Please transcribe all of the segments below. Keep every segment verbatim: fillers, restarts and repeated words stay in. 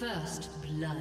First blood.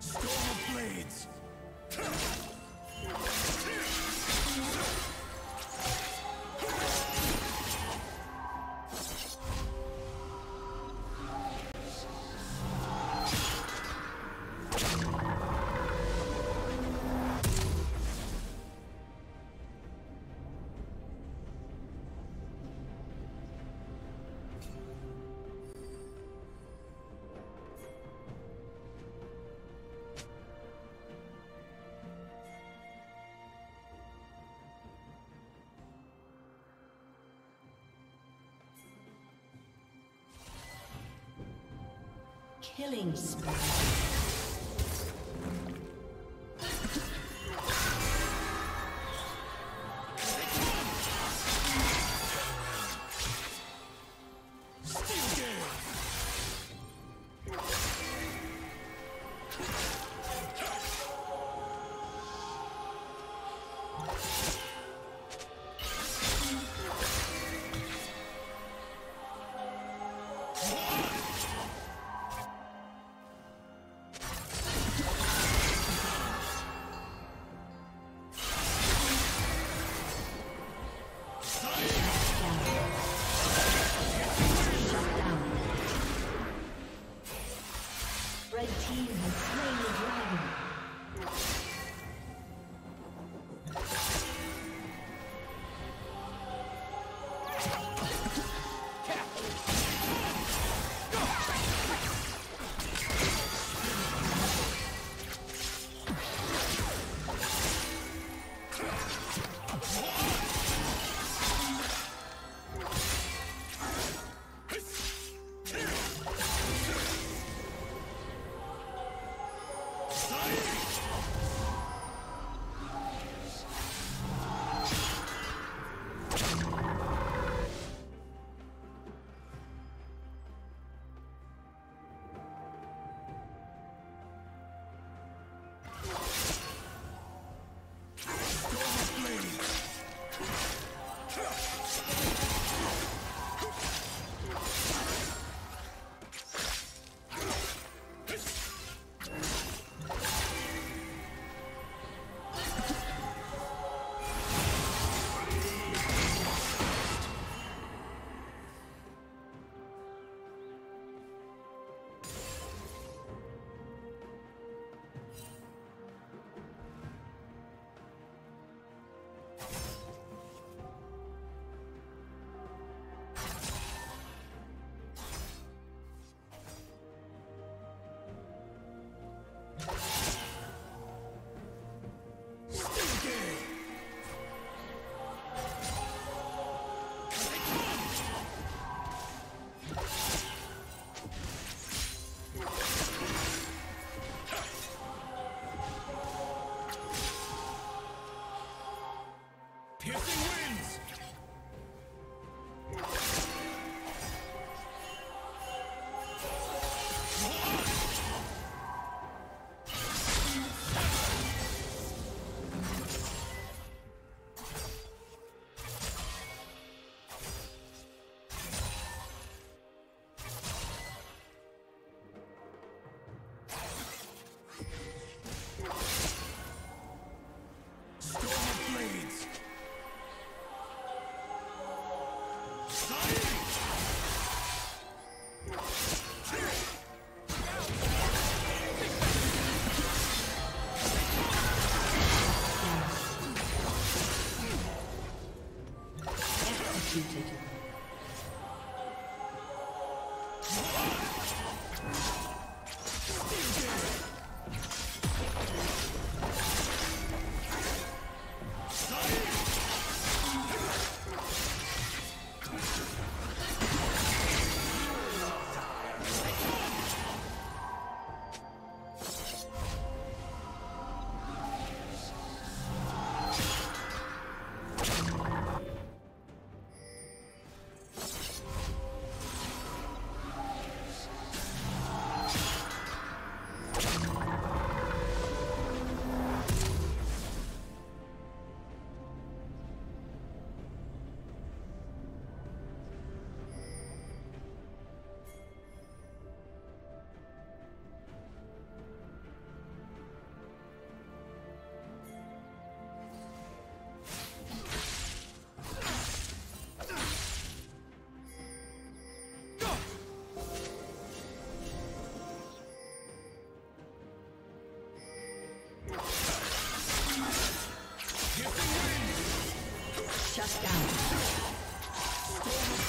Storm of Blades! Killing spree. Shut down. Storm of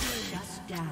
Blades down.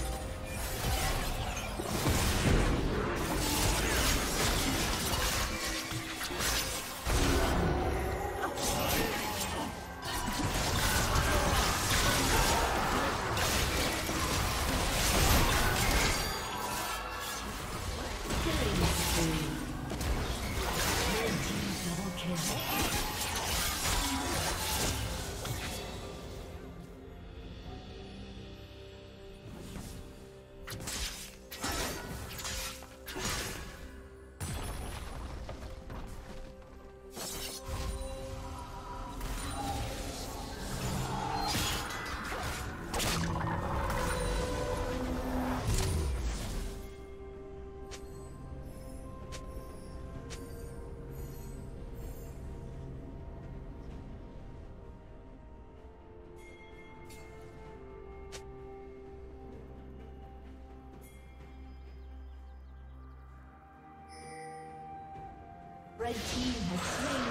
Red team has slain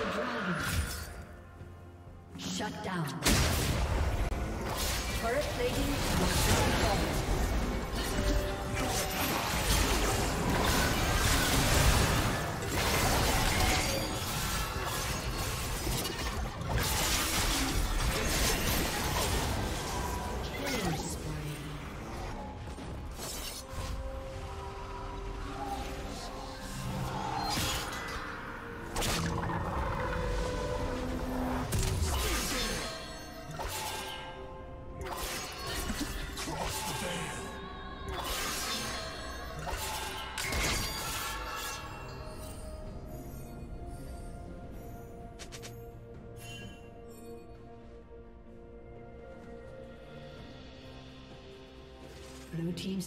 the dragon. Shut down. Turret plating will soon fall. Blue team's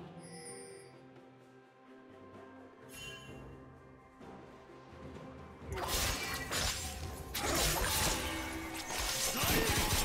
Sorry.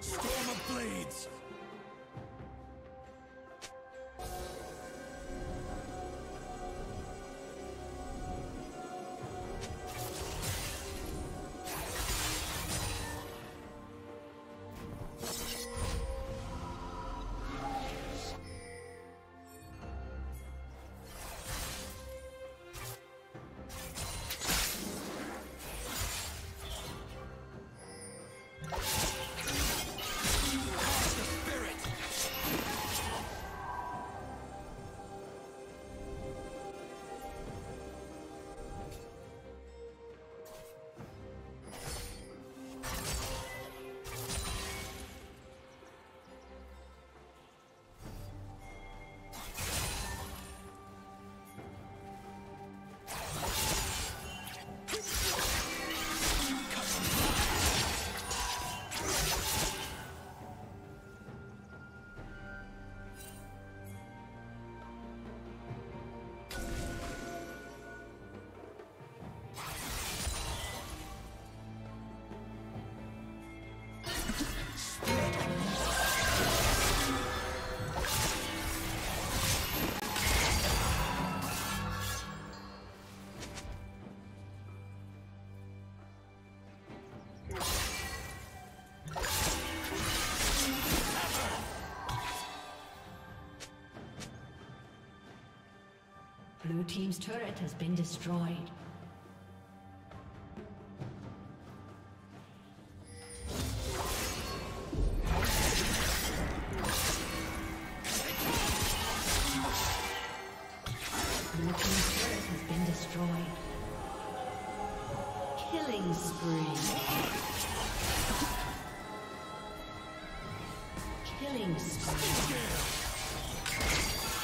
Storm of Blades! Blue team's turret has been destroyed. Blue team's turret has been destroyed. Killing spree. Killing spree.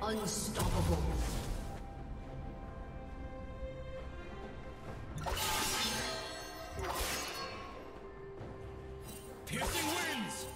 Unstoppable. Piercing winds.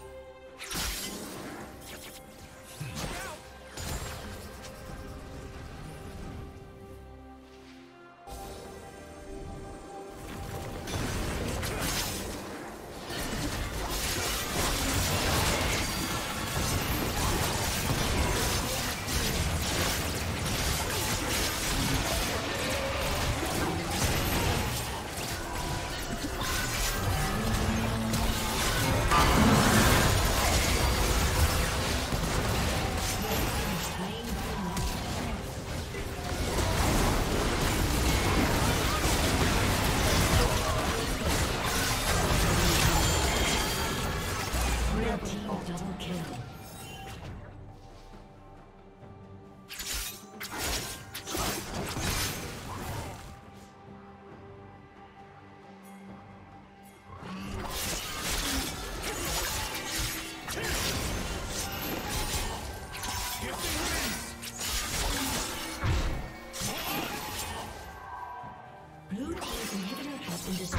Double kill. Blue team's inhibitor has been destroyed.